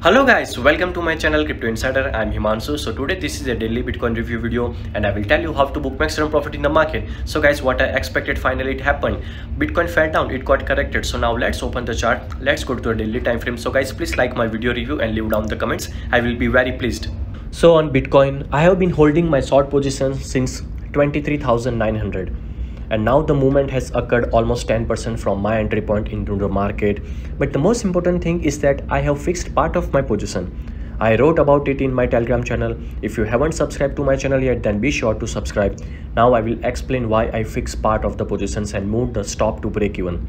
Hello guys, welcome to my channel Crypto Insider. I'm Himansu. So today this is a daily Bitcoin review video and I will tell you how to book maximum profit in the market. So guys, what I expected, finally it happened. Bitcoin fell down, it got corrected. So now let's open the chart. Let's go to a daily time frame. So guys, please like my video review and leave down the comments. I will be very pleased. So on Bitcoin, I have been holding my short position since 23,900. And now the movement has occurred almost 10% from my entry point into the market. But the most important thing is that I have fixed part of my position. I wrote about it in my Telegram channel. If you haven't subscribed to my channel yet, then be sure to subscribe. Now I will explain why I fixed part of the positions and moved the stop to break even.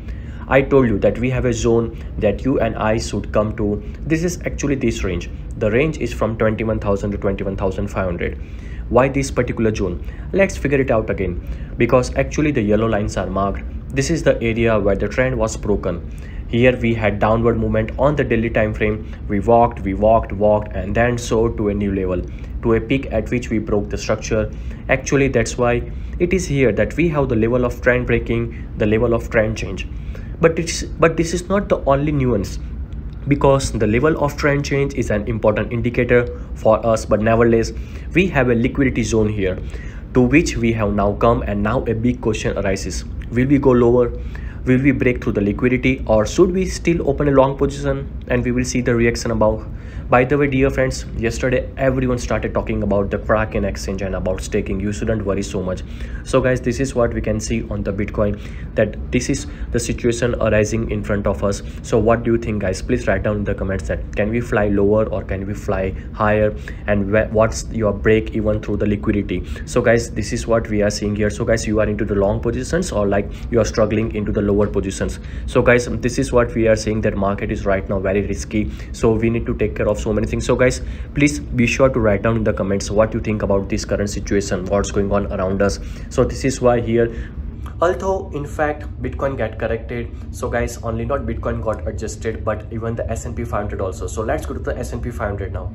I told you that we have a zone that you and I should come to. This is actually this range. The range is from 21,000 to 21,500. Why this particular zone? Let's figure it out again, because actually the yellow lines are marked. This is the area where the trend was broken. Here we had downward movement on the daily time frame. We walked and then soared to a new level, to a peak at which we broke the structure. Actually that's why it is here that we have the level of trend breaking, the level of trend change. But this is not the only nuance, because the level of trend change is an important indicator for us. But nevertheless, we have a liquidity zone here to which we have now come, and now a big question arises. Will we go lower? Will we break through the liquidity, or should we still open a long position? And we will see the reaction above. By the way, dear friends, yesterday everyone started talking about the Kraken exchange and about staking. You shouldn't worry so much. So guys, this is what we can see on the Bitcoin, that this is the situation arising in front of us. So what do you think guys? Please write down in the comments that can we fly lower or can we fly higher, and what's your break even through the liquidity. So guys, this is what we are seeing here. So guys, you are into the long positions, or like you are struggling into the lower positions. So guys, this is what we are seeing, that market is right now very risky. So we need to take care of so many things. So guys, please be sure to write down in the comments what you think about this current situation, what's going on around us. So this is why here, although in fact Bitcoin got corrected. So guys, only not Bitcoin got adjusted, but even the S&P 500 also. So let's go to the S&P 500 now.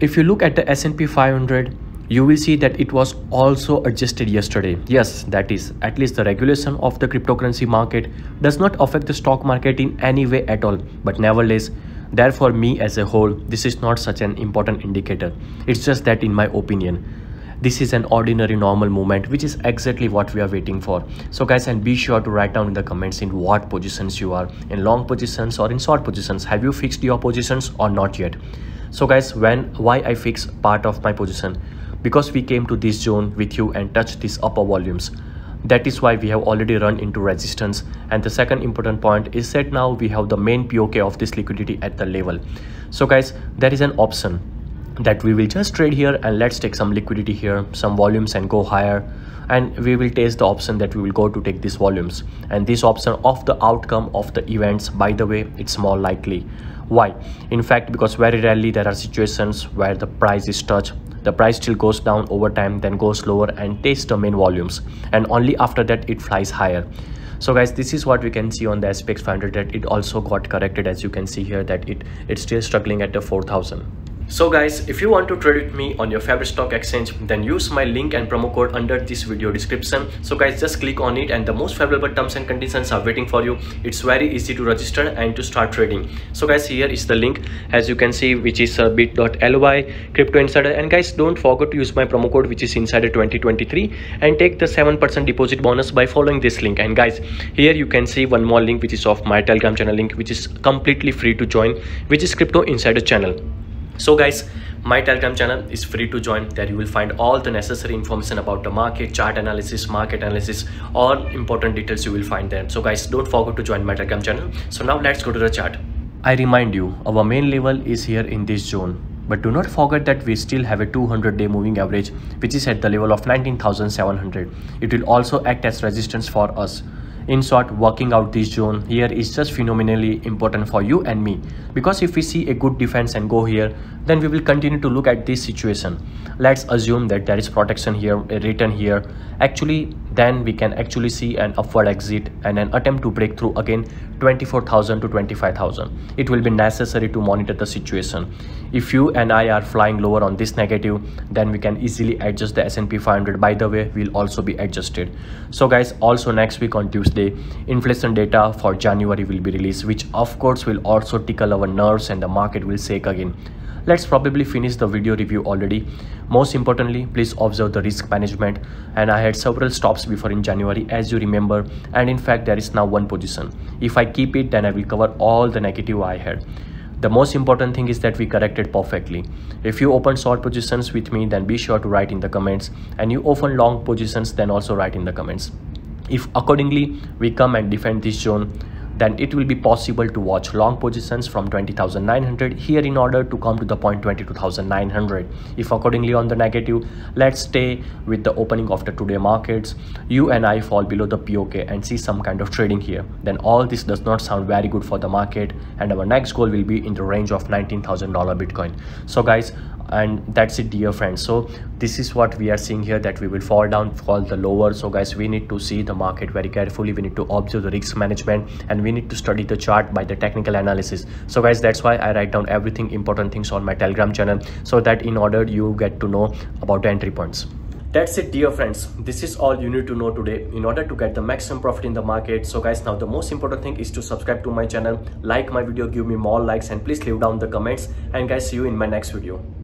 If you look at the S&P 500, you will see that it was also adjusted yesterday. Yes, that is, at least the regulation of the cryptocurrency market does not affect the stock market in any way at all. But nevertheless, therefore me as a whole, this is not such an important indicator. It's just that in my opinion, this is an ordinary normal movement, which is exactly what we are waiting for. So guys, and be sure to write down in the comments in what positions you are, in long positions or in short positions. Have you fixed your positions or not yet? So guys, why I fix part of my position? Because we came to this zone with you and touched these upper volumes. That is why we have already run into resistance. And the second important point is that now we have the main POK of this liquidity at the level. So guys, that is an option that we will just trade here, and let's take some liquidity here, some volumes, and go higher. And we will taste the option that we will go to take these volumes. And this option of the outcome of the events, by the way, it's more likely. Why? In fact, because very rarely there are situations where the price is touched. The price still goes down over time, then goes lower and takes the main volumes, and only after that it flies higher. So guys, this is what we can see on the S&P 500, that it also got corrected, as you can see here, that it's still struggling at the 4,000. So guys, if you want to trade with me on your favorite stock exchange, then use my link and promo code under this video description. So guys, just click on it, and the most favorable terms and conditions are waiting for you. It's very easy to register and to start trading. So guys, here is the link, as you can see, which is bit.ly/cryptoinsider. And guys, don't forget to use my promo code, which is insider2023, and take the 7% deposit bonus by following this link. And guys, here you can see one more link, which is of my Telegram channel link, which is completely free to join, which is Crypto Insider channel. So guys, my Telegram channel is free to join. There you will find all the necessary information about the market, chart analysis, all important details you will find there. So guys, don't forget to join my Telegram channel. So now let's go to the chart. I remind you, our main level is here in this zone. But do not forget that we still have a 200-day moving average, which is at the level of 19,700. It will also act as resistance for us. In short, working out this zone here is just phenomenally important for you and me, because if we see a good defense and go here, then we will continue to look at this situation. Let's assume that there is protection here, a return here. Actually, then we can actually see an upward exit and an attempt to break through again 24,000 to 25,000. It will be necessary to monitor the situation. If you and I are flying lower on this negative, then we can easily adjust the S&P 500. By the way, will also be adjusted. So guys, also next week on Tuesday, inflation data for January will be released, which of course will also tickle our nerves and the market will shake again. Let's probably finish the video review already. Most importantly, please observe the risk management. And I had several stops before in January, as you remember. And in fact, there is now one position. If I keep it, then I will cover all the negative I had. The most important thing is that we corrected perfectly. If you open short positions with me, then be sure to write in the comments. And you open long positions, then also write in the comments. If accordingly, we come and defend this zone, then it will be possible to watch long positions from 20,900 here in order to come to the point 22,900. If accordingly on the negative, let's stay with the opening of the today markets. You and I fall below the POK and see some kind of trading here. Then all this does not sound very good for the market, and our next goal will be in the range of $19,000 Bitcoin. So guys, and that's it, dear friends. So this is what we are seeing here, that we will fall down, fall the lower. So guys, we need to see the market very carefully. We need to observe the risk management, and we need to study the chart by the technical analysis. So guys, that's why I write down everything important things on my Telegram channel, so that in order you get to know about the entry points. That's it, dear friends. This is all you need to know today in order to get the maximum profit in the market. So guys, now the most important thing is to subscribe to my channel, like my video, give me more likes, and please leave down the comments. And guys, see you in my next video.